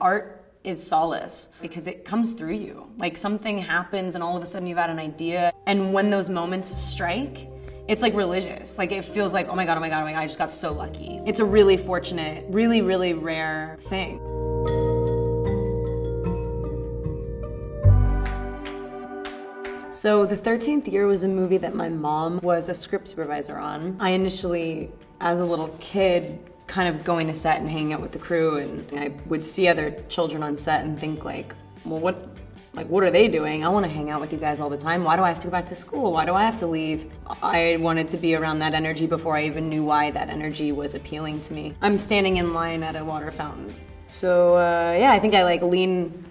Art is solace because it comes through you. Like something happens and all of a sudden you've had an idea. And when those moments strike, it's like religious. Like it feels like, oh my God, oh my God, oh my God, I just got so lucky. It's a really fortunate, really, really rare thing. So The 13th Year was a movie that my mom was a script supervisor on. I initially, as a little kid, kind of going to set and hanging out with the crew, and I would see other children on set and think like, well, what are they doing? I want to hang out with you guys all the time. Why do I have to go back to school? Why do I have to leave? I wanted to be around that energy before I even knew why that energy was appealing to me. I'm standing in line at a water fountain. So yeah, I think I like lean.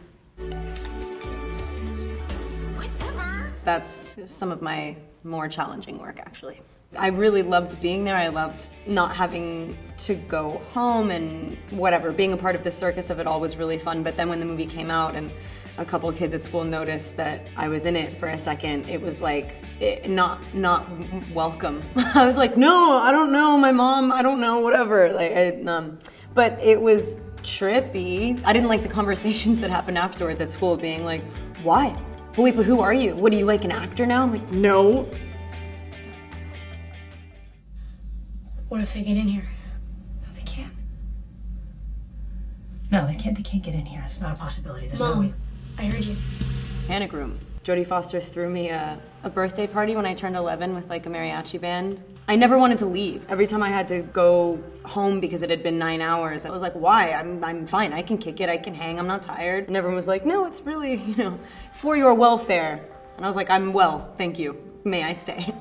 Whatever. That's some of my more challenging work, actually. I really loved being there. I loved not having to go home and whatever. Being a part of the circus of it all was really fun, but then when the movie came out and a couple of kids at school noticed that I was in it for a second, it was like, not welcome. I was like, no, I don't know, my mom, I don't know, whatever. Like, but it was trippy. I didn't like the conversations that happened afterwards at school being like, why? Wait, but who are you? What, are you like an actor now? I'm like, no. What if they get in here? No, they can't. No, they can't get in here. It's not a possibility. There's no way. I heard you. Panic Room. Jody Foster threw me a birthday party when I turned 11 with like a mariachi band. I never wanted to leave. Every time I had to go home because it had been 9 hours, I was like, why? I'm fine. I can kick it. I can hang. I'm not tired. And everyone was like, no, it's really, you know, for your welfare. And I was like, I'm well, thank you. May I stay?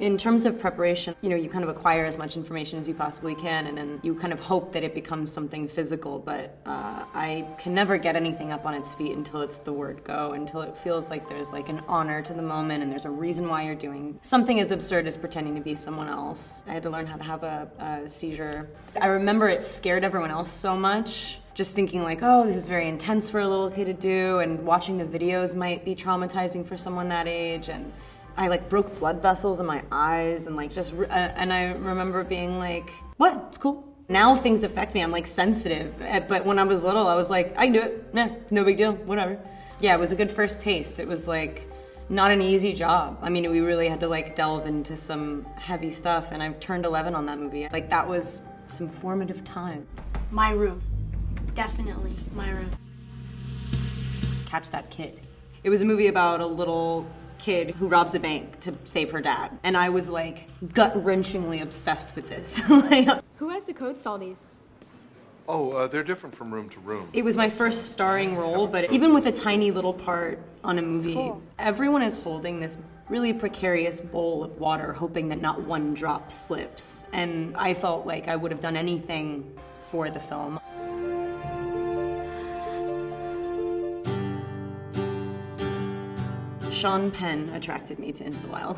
In terms of preparation, you know, you kind of acquire as much information as you possibly can, and then you kind of hope that it becomes something physical, but I can never get anything up on its feet until it's the word go, until it feels like there's like an honor to the moment and there's a reason why you're doing something as absurd as pretending to be someone else. I had to learn how to have a seizure. I remember it scared everyone else so much. Just thinking like, oh, this is very intense for a little kid to do, and watching the videos might be traumatizing for someone that age, and I like broke blood vessels in my eyes and like just, and I remember being like, what, it's cool. Now things affect me, I'm like sensitive, but when I was little, I was like, I can do it, nah, no big deal, whatever. Yeah, it was a good first taste. It was like, not an easy job. I mean, we really had to like delve into some heavy stuff, and I've turned 11 on that movie. Like that was some formative time. My room, definitely my room. Catch That Kid. It was a movie about a little kid who robs a bank to save her dad. And I was like gut-wrenchingly obsessed with this. Who has the codes to all these? Oh, they're different from room to room. It was my first starring role, but even with a tiny little part on a movie, cool. Everyone is holding this really precarious bowl of water, hoping that not one drop slips. And I felt like I would have done anything for the film. Sean Penn attracted me to Into the Wild.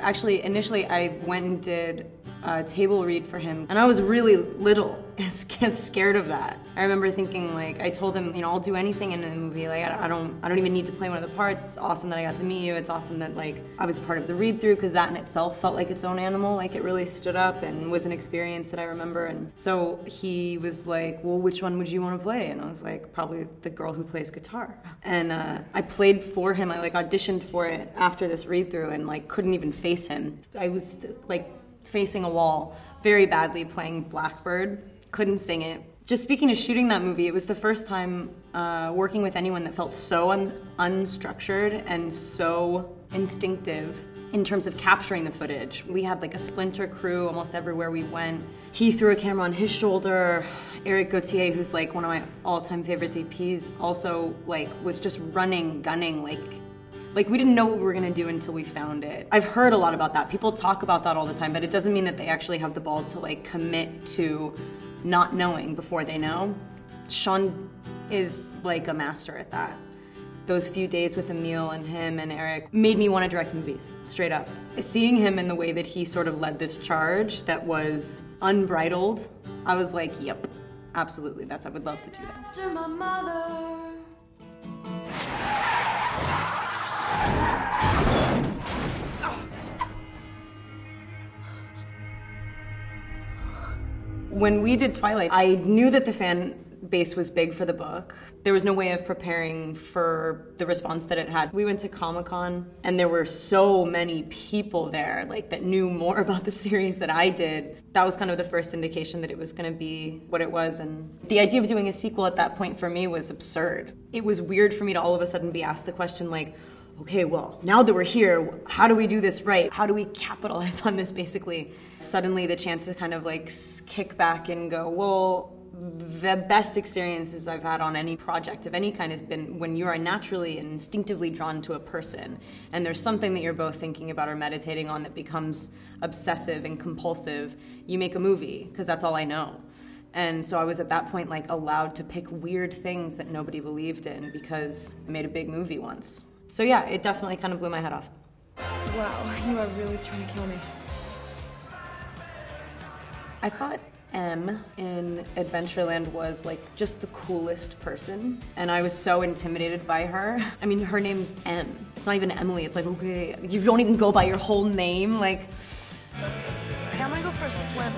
Actually, initially I went and did a table read for him, and I was really little and scared of that. I remember thinking like, I told him, you know, I'll do anything in the movie, like I don't even need to play one of the parts. It's awesome that I got to meet you. It's awesome that like I was part of the read through, because that in itself felt like its own animal. Like it really stood up and was an experience that I remember. And so he was like, well, which one would you want to play? And I was like, probably the girl who plays guitar. And I played for him. I like auditioned for it after this read through and like couldn't even face him. I was like facing a wall very badly playing Blackbird. Couldn't sing it. Just speaking of shooting that movie, it was the first time working with anyone that felt so unstructured and so instinctive in terms of capturing the footage. We had like a splinter crew almost everywhere we went. He threw a camera on his shoulder. Eric Gautier, who's like one of my all-time favorite DPs, also like was just running, gunning, like we didn't know what we were gonna do until we found it. I've heard a lot about that. People talk about that all the time, but it doesn't mean that they actually have the balls to like commit to not knowing before they know. Sean is like a master at that. Those few days with Emil and him and Eric made me want to direct movies, straight up. Seeing him in the way that he sort of led this charge that was unbridled, I was like, yep, absolutely, I would love to do that. After my mother. When we did Twilight, I knew that the fan base was big for the book. There was no way of preparing for the response that it had. We went to Comic-Con and there were so many people there, like, that knew more about the series than I did. That was kind of the first indication that it was going to be what it was, and the idea of doing a sequel at that point for me was absurd. It was weird for me to all of a sudden be asked the question, like, okay, well, now that we're here, how do we do this right? How do we capitalize on this, basically? Suddenly the chance to kind of like kick back and go, well, the best experiences I've had on any project of any kind has been when you are naturally and instinctively drawn to a person, and there's something that you're both thinking about or meditating on that becomes obsessive and compulsive. You make a movie, because that's all I know. And so I was at that point like allowed to pick weird things that nobody believed in because I made a big movie once. So yeah, it definitely kind of blew my head off. Wow, you are really trying to kill me. I thought M in Adventureland was like just the coolest person, and I was so intimidated by her. I mean, her name's M. It's not even Emily, it's like, okay, you don't even go by your whole name, like. I'm gonna go for a swim.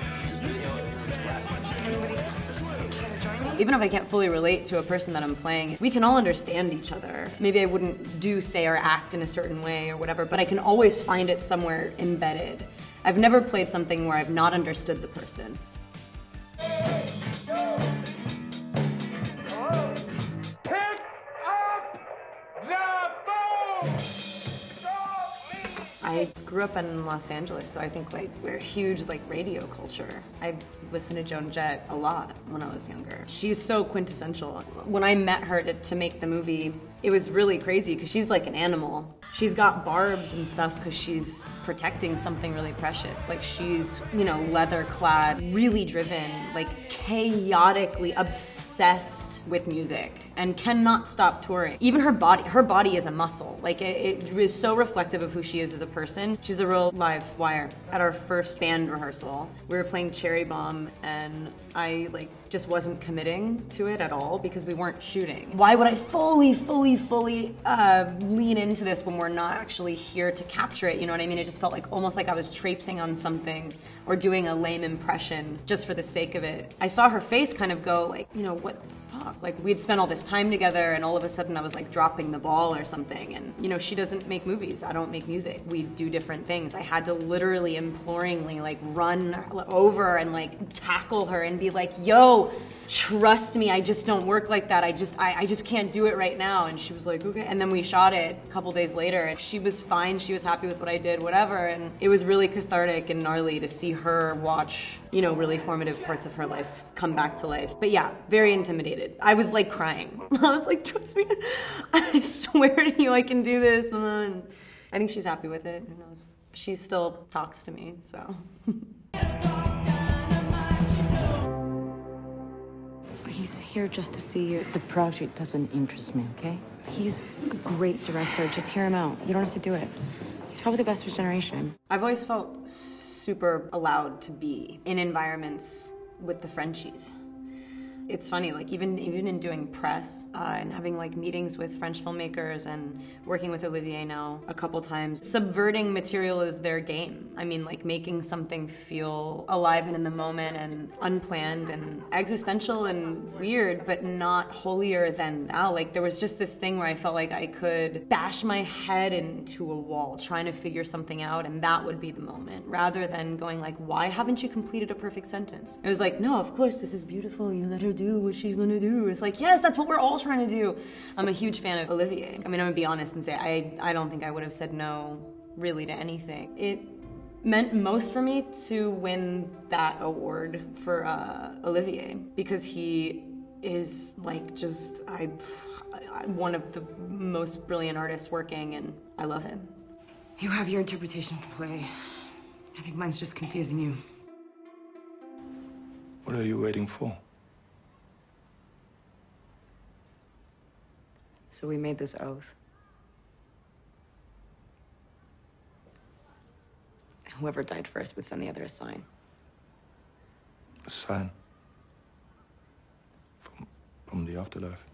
Even if I can't fully relate to a person that I'm playing, we can all understand each other. Maybe I wouldn't do, say, or act in a certain way or whatever, but I can always find it somewhere embedded. I've never played something where I've not understood the person. Pick up the phone! I grew up in Los Angeles, so I think like we're huge like radio culture. I listened to Joan Jett a lot when I was younger. She's so quintessential. When I met her to make the movie, it was really crazy because she's like an animal. She's got barbs and stuff because she's protecting something really precious. Like she's, you know, leather clad, really driven, like chaotically obsessed with music and cannot stop touring. Even her body is a muscle. Like it is so reflective of who she is as a person. She's a real live wire. At our first band rehearsal, we were playing Cherry Bomb and I like just wasn't committing to it at all because we weren't shooting. Why would I fully lean into this when we're not actually here to capture it, you know what I mean? It just felt like almost like I was traipsing on something or doing a lame impression just for the sake of it. I saw her face kind of go like, you know, what the fuck? Like we'd spent all this time together and all of a sudden I was like dropping the ball or something, and you know, she doesn't make movies, I don't make music. We do different things. I had to literally imploringly like run over and like tackle her and be like, yo, trust me, I just don't work like that. I just can't do it right now. And she was like, okay. And then we shot it a couple days later. And she was fine. She was happy with what I did, whatever. And it was really cathartic and gnarly to see her watch, you know, really formative parts of her life come back to life. But yeah, very intimidated. I was like crying. I was like, trust me, I swear to you, I can do this. And I think she's happy with it. Who knows? She still talks to me, so. He's here just to see you. The project doesn't interest me, okay? He's a great director. Just hear him out. You don't have to do it. He's probably the best of his generation. I've always felt super allowed to be in environments with the Frenchies. It's funny, like even in doing press and having like meetings with French filmmakers and working with Olivier now a couple times, subverting material is their game. I mean, like making something feel alive and in the moment and unplanned and existential and weird, but not holier than thou. Like there was just this thing where I felt like I could bash my head into a wall trying to figure something out, and that would be the moment, rather than going like, why haven't you completed a perfect sentence? It was like, no, of course, this is beautiful. You let her do what she's gonna do. It's like, yes, that's what we're all trying to do. I'm a huge fan of Olivier. I mean, I'm gonna be honest and say I don't think I would have said no really to anything. It meant most for me to win that award for Olivier, because he is like just one of the most brilliant artists working, and I love him. You have your interpretation of the play. I think mine's just confusing you. What are you waiting for? So we made this oath. Whoever died first would send the other a sign. A sign? From the afterlife?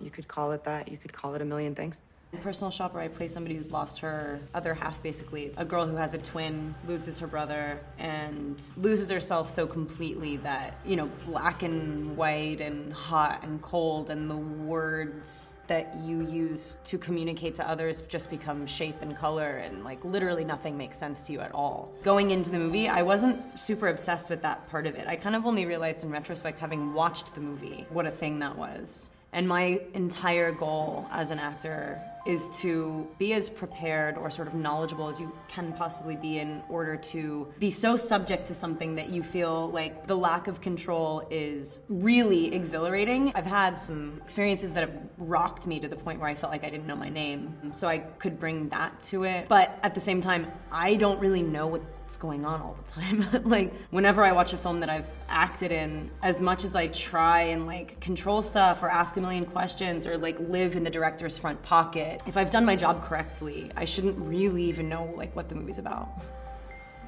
You could call it that. You could call it a million things. In Personal Shopper, I play somebody who's lost her other half, basically. It's a girl who has a twin, loses her brother, and loses herself so completely that, you know, black and white and hot and cold and the words that you use to communicate to others just become shape and color, and like literally nothing makes sense to you at all. Going into the movie, I wasn't super obsessed with that part of it. I kind of only realized in retrospect, having watched the movie, what a thing that was. And my entire goal as an actor is to be as prepared or sort of knowledgeable as you can possibly be in order to be so subject to something that you feel like the lack of control is really exhilarating. I've had some experiences that have rocked me to the point where I felt like I didn't know my name, so I could bring that to it. But at the same time, I don't really know what's going on all the time. Like, whenever I watch a film that I've acted in, as much as I try and like control stuff or ask a million questions or like live in the director's front pocket, if I've done my job correctly, I shouldn't really even know like what the movie's about.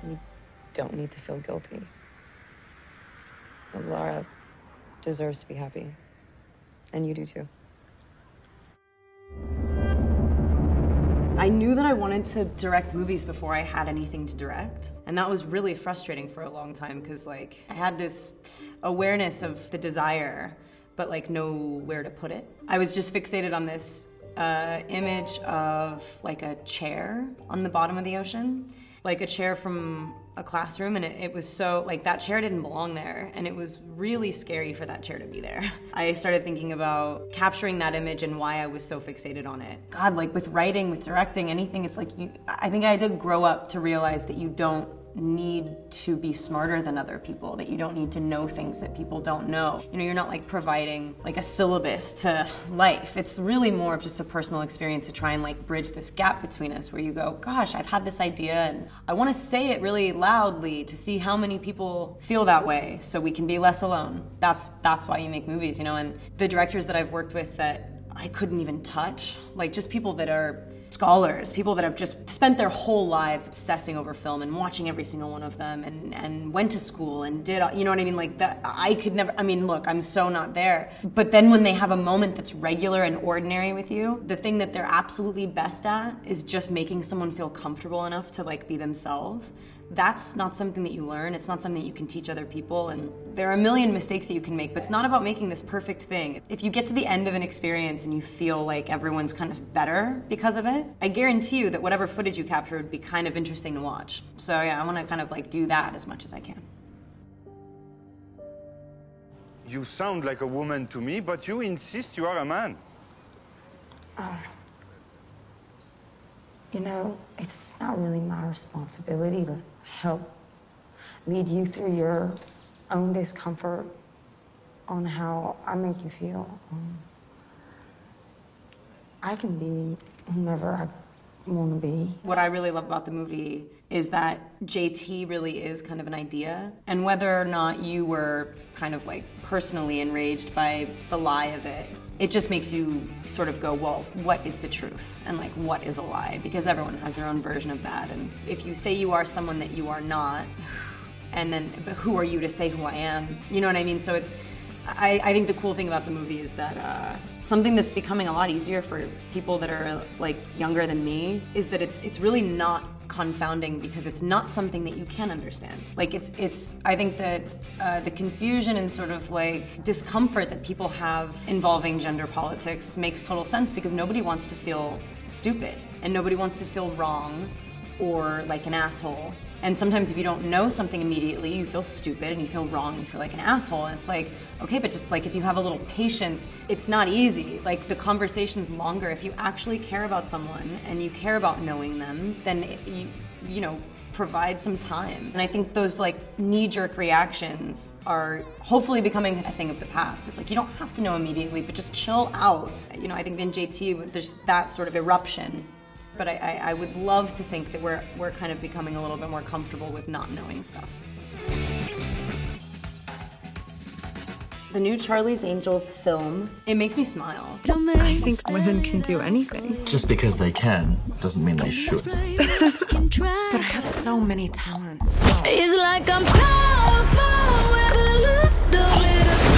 You don't need to feel guilty. But Lara deserves to be happy. And you do too. I knew that I wanted to direct movies before I had anything to direct. And that was really frustrating for a long time, because like I had this awareness of the desire, but like nowhere to put it. I was just fixated on this image of like a chair on the bottom of the ocean, like a chair from a classroom, and it was so, like, that chair didn't belong there, and it was really scary for that chair to be there. I started thinking about capturing that image and why I was so fixated on it. God, like with writing, with directing, anything, it's like I think I did grow up to realize that you don't need to be smarter than other people, that you don't need to know things that people don't know. You know, you're not like providing like a syllabus to life. It's really more of just a personal experience to try and like bridge this gap between us, where you go, gosh, I've had this idea and I want to say it really loudly to see how many people feel that way, so we can be less alone. That's why you make movies, you know. And the directors that I've worked with that I couldn't even touch, like just people that are scholars, people that have just spent their whole lives obsessing over film and watching every single one of them, and went to school and did, you know what I mean? Like that, I could never, I mean, look, I'm so not there. But then when they have a moment that's regular and ordinary with you, the thing that they're absolutely best at is just making someone feel comfortable enough to like be themselves. That's not something that you learn. It's not something that you can teach other people. And there are a million mistakes that you can make, but it's not about making this perfect thing. If you get to the end of an experience and you feel like everyone's kind of better because of it, I guarantee you that whatever footage you capture would be kind of interesting to watch. So yeah, I want to kind of like do that as much as I can. You sound like a woman to me, but you insist you are a man. You know, it's not really my responsibility to help lead you through your own discomfort on how I make you feel. I can be whomever I want to be. What I really love about the movie is that JT really is kind of an idea. And whether or not you were kind of like personally enraged by the lie of it, it just makes you sort of go, well, what is the truth? And like, what is a lie? Because everyone has their own version of that. And if you say you are someone that you are not, and then, but who are you to say who I am? You know what I mean? So it's, I think the cool thing about the movie is that something that's becoming a lot easier for people that are like younger than me is that it's really not confounding, because it's not something that you can understand. Like it's I think that the confusion and sort of like discomfort that people have involving gender politics makes total sense, because nobody wants to feel stupid and nobody wants to feel wrong or like an asshole. And sometimes if you don't know something immediately, you feel stupid and you feel wrong and you feel like an asshole. And it's like, okay, but just like if you have a little patience, it's not easy. Like the conversation's longer. If you actually care about someone and you care about knowing them, then you know, provide some time. And I think those like knee-jerk reactions are hopefully becoming a thing of the past. It's like, you don't have to know immediately, but just chill out. You know, I think in JT, there's that sort of eruption. But I would love to think that we're kind of becoming a little bit more comfortable with not knowing stuff. The new Charlie's Angels film, it makes me smile. I think women can do anything. Just because they can doesn't mean they should. But I have so many talents. It's like I'm powerful with a little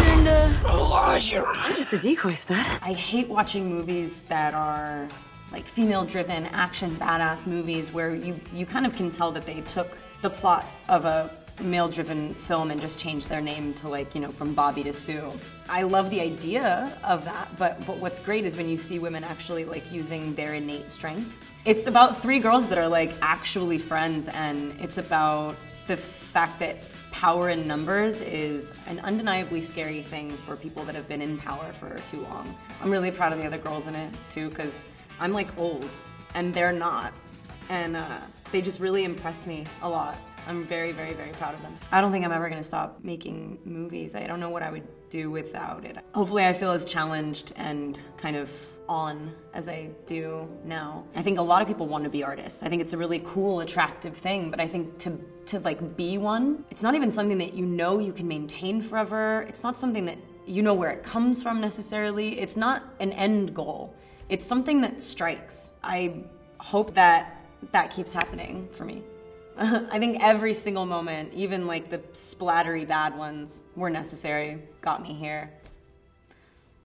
tender. I'm just a decoy star. I hate watching movies that are like female-driven action badass movies where you kind of can tell that they took the plot of a male-driven film and just changed their name to, like, you know, from Bobby to Sue. I love the idea of that, but what's great is when you see women actually, like, using their innate strengths. It's about three girls that are, like, actually friends, and it's about the fact that power in numbers is an undeniably scary thing for people that have been in power for too long. I'm really proud of the other girls in it, too, because I'm, like, old, and they're not, and they just really impressed me a lot. I'm very, very, very proud of them. I don't think I'm ever gonna stop making movies. I don't know what I would do without it. Hopefully I feel as challenged and kind of on as I do now. I think a lot of people want to be artists. I think it's a really cool, attractive thing, but I think to like be one, it's not even something that you know you can maintain forever. It's not something that you know where it comes from necessarily. It's not an end goal. It's something that strikes. I hope that that keeps happening for me. I think every single moment, even like the splattery bad ones, were necessary, got me here.